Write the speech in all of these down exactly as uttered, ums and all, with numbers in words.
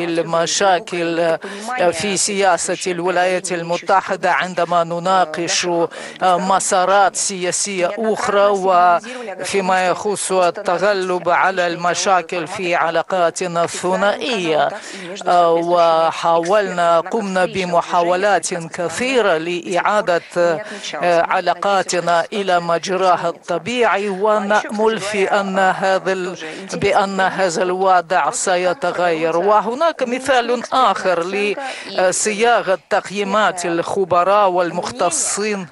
المشاكل في سياسة الولايات المتحدة عندما نناقش مسارات سياسية أخرى، وفيما يخص التغلب على المشاكل في علاقاتنا الثنائية. وحاولنا قمنا بمحاولات كثيرة لإعادة علاقاتنا إلى مجراها الطبيعي، ونأمل في أن هذا بأن هذا الوضع سيتغير. وهنا هناك مثال آخر لصياغة تقييمات الخبراء والمختصين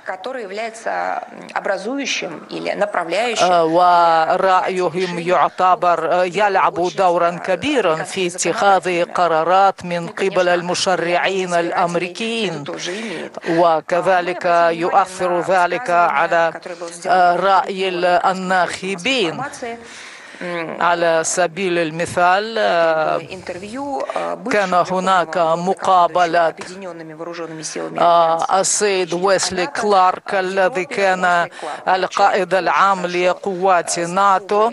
ورأيهم يعتبر يلعب دورا كبيرا في اتخاذ قرارات من قبل المشرعين الأمريكيين، وكذلك يؤثر ذلك على رأي الناخبين. على سبيل المثال كان هناك مقابلة السيد ويسلي كلارك الذي كان القائد العام لقوات ناتو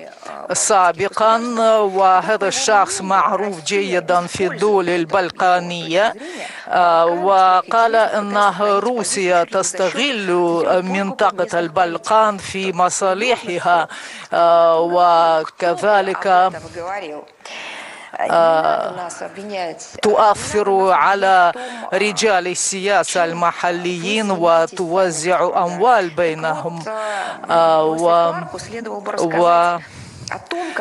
سابقا، وهذا الشخص معروف جيدا في الدول البلقانية، وقال أنها روسيا تستغل منطقة البلقان في مصالحها، وكذلك تؤثر على رجال السياسة المحليين وتوزع أموال بينهم. و... و...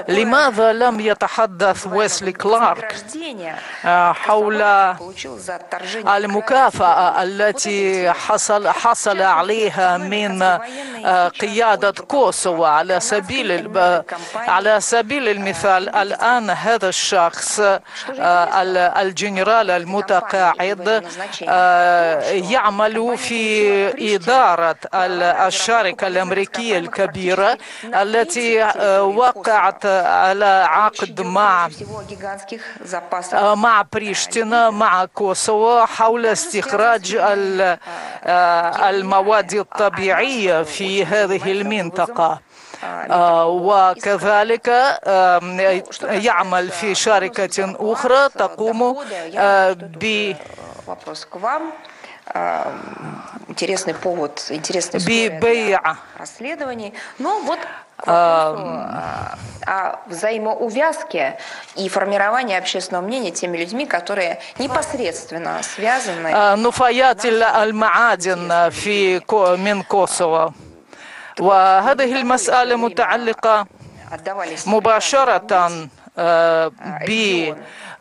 لماذا لم يتحدث ويسلي كلارك حول المكافأة التي حصل حصل عليها من قيادة كوسوفو؟ على سبيل على سبيل المثال الآن هذا الشخص الجنرال المتقاعد يعمل في إدارة الشركة الأمريكية الكبيرة التي وقعت وقعت على عقد مع مع بريشتينا مع كوسوفو حول استخراج المواد الطبيعية في هذه المنطقة، وكذلك يعمل في شركة أخرى تقوم ب ببيع о взаимоувязке и формировании общественного мнения теми людьми, которые непосредственно связаны.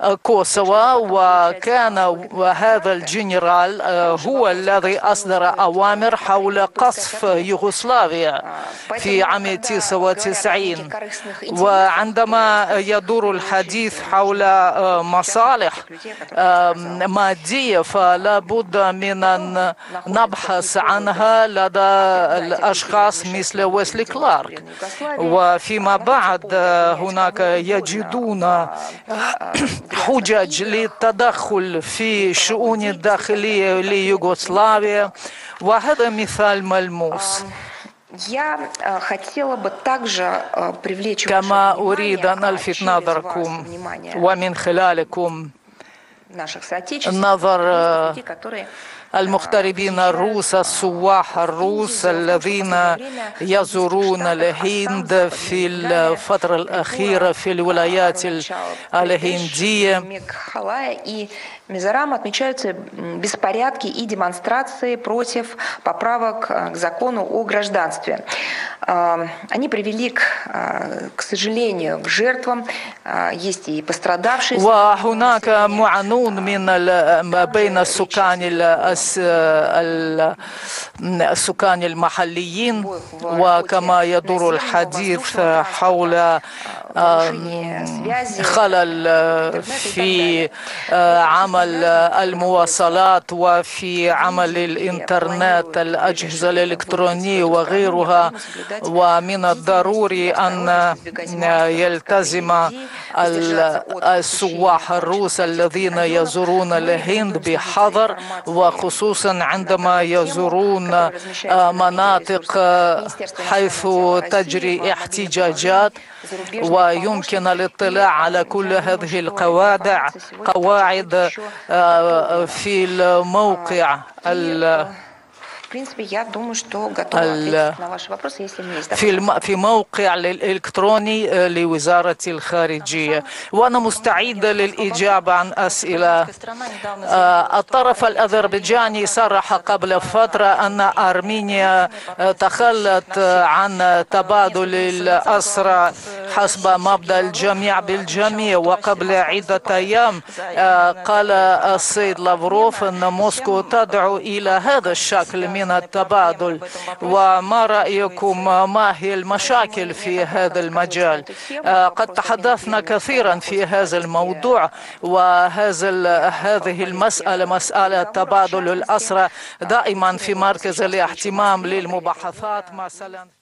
بكوسوفو، وكان هذا الجنرال هو الذي أصدر أوامر حول قصف يوغوسلافيا في عام تسعة وتسعين. وعندما يدور الحديث حول مصالح مادية فلا بد من أن نبحث عنها لدى الأشخاص مثل ويسلي كلارك. وفيما بعد هناك يجدون حجج للتدخل في شؤون الداخلية ليوغوسلافيا، وهذا مثال ملموس. كما أريد أن ألفت نظركم ومن خلالكم نظر المغتربين الروس، السواح الروس الذين يزورون الهند في الفترة الأخيرة في الولايات الهندية. Мизорам отмечаются беспорядки и демонстрации против поправок к закону о гражданстве. Они привели, к сожалению, к жертвам. Есть и пострадавшие. السكان المحليين، وكما يدور الحديث حول خلل في عمل المواصلات وفي عمل الإنترنت، الأجهزة الإلكترونية وغيرها. ومن الضروري أن يلتزم السواح الروس الذين يزورون الهند بحذر، وخصوصا خصوصا عندما يزورون مناطق حيث تجري احتجاجات، ويمكن الاطلاع على كل هذه القواعد قواعد في الموقع في موقع الإلكتروني لوزارة الخارجية، وأنا مستعدة للإجابة عن أسئلة. الطرف الأذربيجاني صرح قبل فترة أن أرمينيا تخلت عن تبادل الأسرى حسب مبدأ الجميع بالجميع، وقبل عدة أيام قال السيد لافروف أن موسكو تدعو إلى هذا الشكل من التبادل. وما رأيكم، ما هي المشاكل في هذا المجال؟ قد تحدثنا كثيرا في هذا الموضوع، وهذا هذه المسألة مسألة تبادل الأسرى دائما في مركز الاهتمام للمباحثات مثلا.